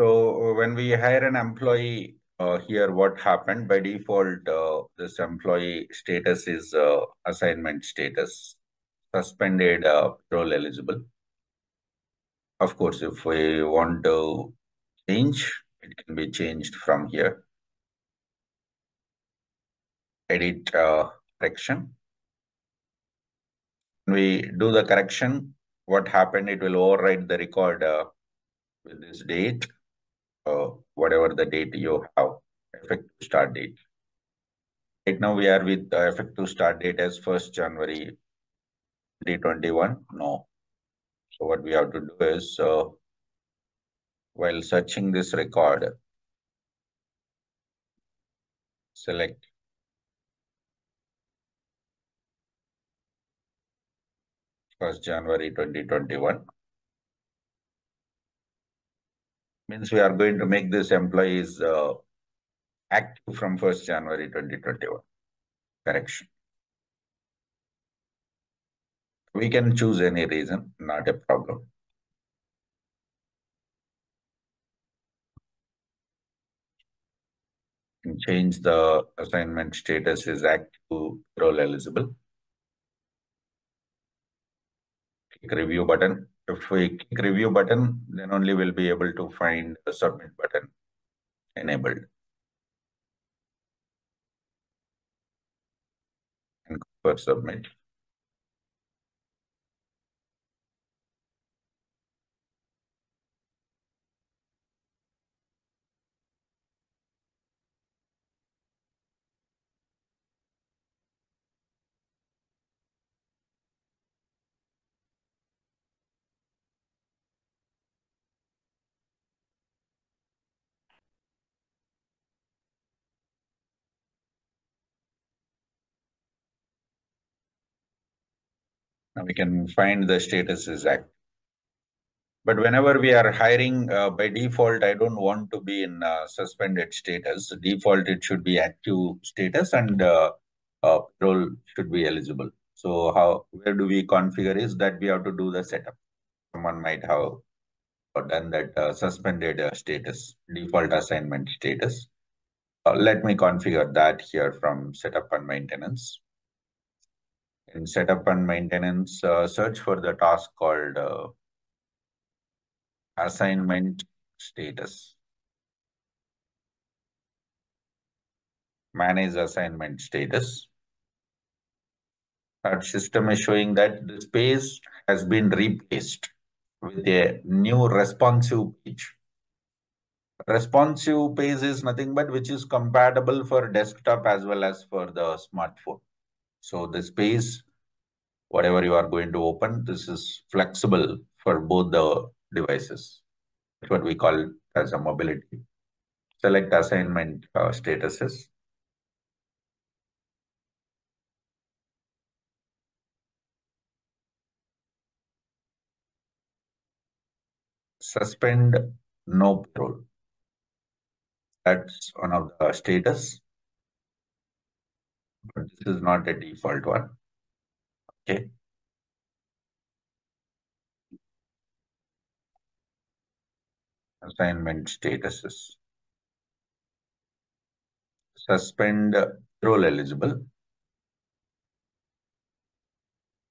So when we hire an employee here, what happened by default, this employee status is assignment status, suspended role eligible. Of course, if we want to change, it can be changed from here. Edit correction. When we do the correction, what happened, it will override the record with this date. Whatever the date you have, effective start date. Right now we are with effective start date as 1st January 2021. No. So what we have to do is, while searching this record, select January 2021. Means we are going to make this employees active from 1st January 2021. Correction. We can choose any reason, not a problem. And change the assignment status is active role eligible. Click review button. If we click review button, then only we'll be able to find the submit button enabled. And go for submit. Now we can find the status is active. But whenever we are hiring, by default, I don't want to be in suspended status. Default, it should be active status and role should be eligible. So how, where do we configure is that we have to do the setup. Someone might have done that suspended status, default assignment status. Let me configure that here from setup and maintenance. In setup and maintenance, search for the task called assignment status. Manage assignment status. Our system is showing that the page has been replaced with a new responsive page. Responsive page is nothing but which is compatible for desktop as well as for the smartphone. So this page, whatever you are going to open, this is flexible for both the devices. That's what we call as a mobility. Select assignment statuses. Suspend no parole. That's one of the status. But this is not a default one. Okay. Assignment statuses. Suspend role eligible.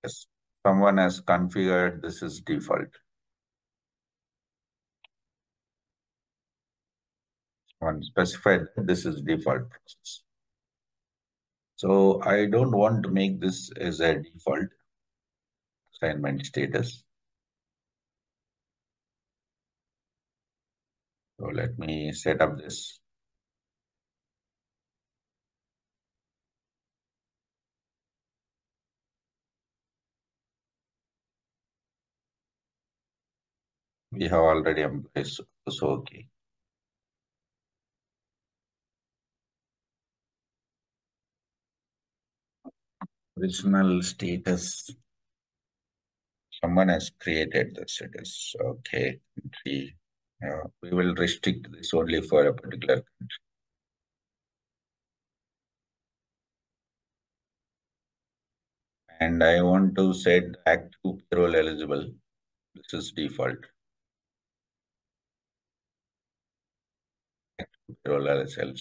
Yes. Someone has configured this is default. Someone specified this is default process. So I don't want to make this as a default assignment status. So let me set up this. We have already employees, so okay. Original status. Someone has created the status. Okay. Country. We will restrict this only for a particular country. And I want to set active payroll eligible. This is default. they will all eligible.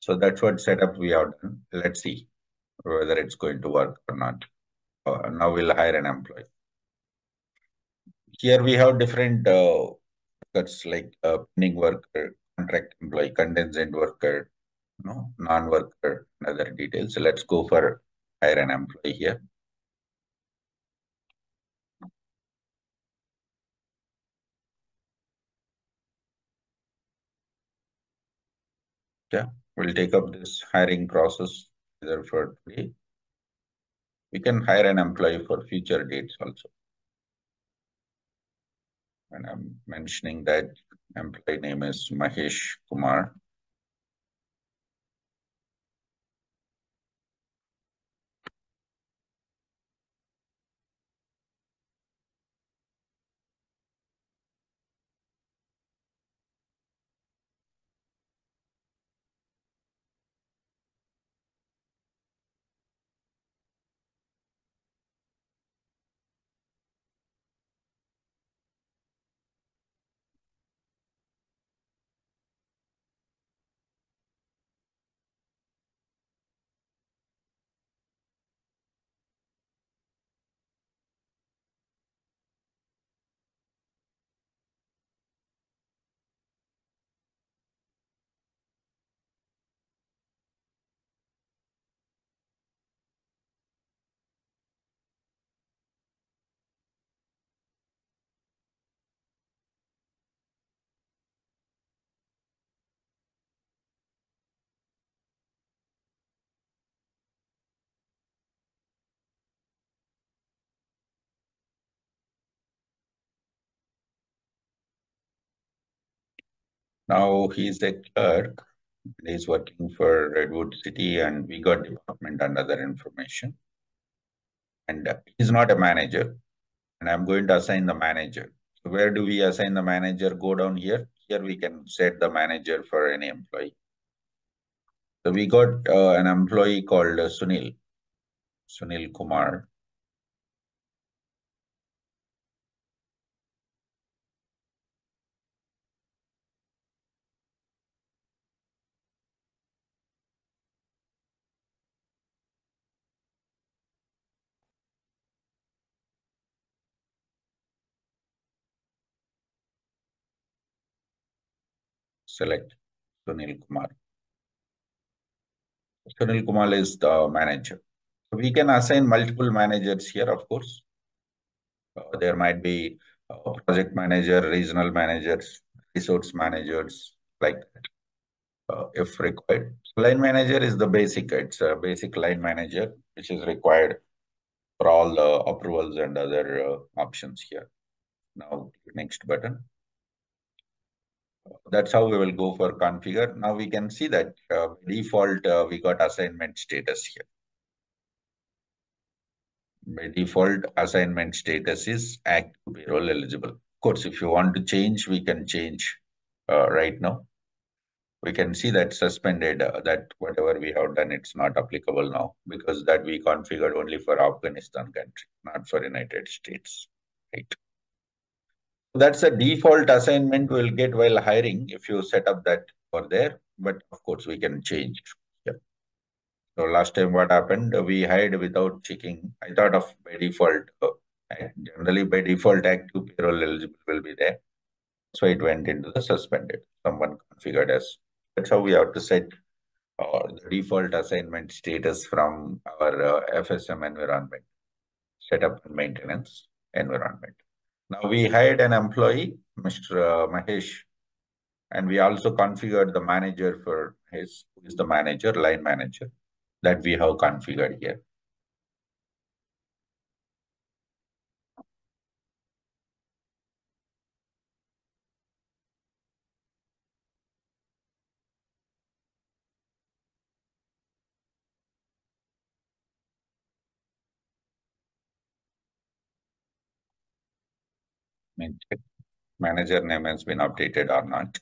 So that's what setup we have done. Let's see whether it's going to work or not. Now we'll hire an employee. Here we have different workers like pending worker, contract employee, contingent worker, no, non-worker, and other details. So let's go for hire an employee here. Yeah, we'll take up this hiring process either for today. We can hire an employee for future dates also. And I'm mentioning that employee name is Mahesh Kumar. Now he's a clerk, he's working for Redwood City, and we got department and other information. And he's not a manager, and I'm going to assign the manager. So where do we assign the manager? Go down here. Here we can set the manager for any employee. So we got an employee called Sunil Kumar. Select Sunil Kumar. Sunil Kumar is the manager. So we can assign multiple managers here, of course. There might be project manager, regional managers, resource managers, like that, if required. So line manager is the basic. It's a basic line manager, which is required for all the approvals and other options here. Now, next button. That's how we will go for configure. Now we can see that by default, we got assignment status here. By default, assignment status is active payroll eligible. Of course, if you want to change, we can change right now. We can see that suspended, that whatever we have done, it's not applicable now because that we configured only for Afghanistan country, not for United States, right? That's a default assignment we'll get while hiring if you set up that for there, but of course we can change. Yeah. So last time what happened, we hired without checking. I thought of by default, generally by default active payroll eligible will be there. So it went into the suspended, someone configured us. That's how we have to set the default assignment status from our FSM environment, setup and maintenance environment. Now we hired an employee, Mr. Mahesh, and we also configured the manager for his, who is the manager, line manager, that we have configured here. Manager name has been updated or not.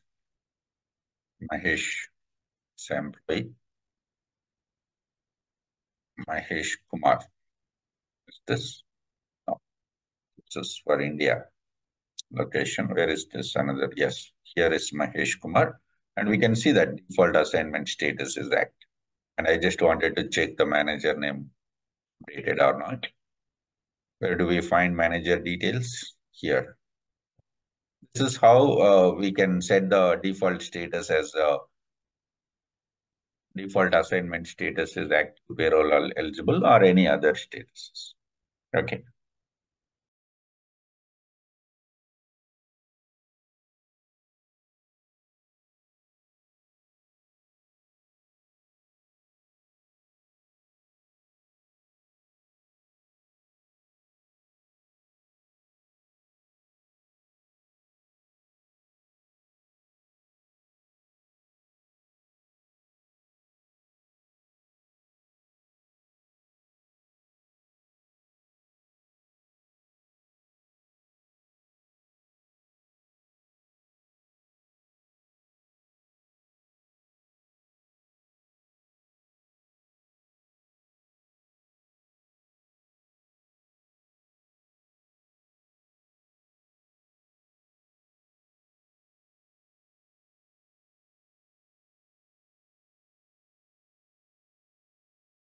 Mahesh employee. Mahesh Kumar. Is this? No. This is for India. Location. Where is this? Another. Yes. Here is Mahesh Kumar. And we can see that default assignment status is active. And I just wanted to check the manager name updated or not. Where do we find manager details? Here. This is how we can set the default status as default assignment status is active, payroll eligible, or any other statuses. Okay.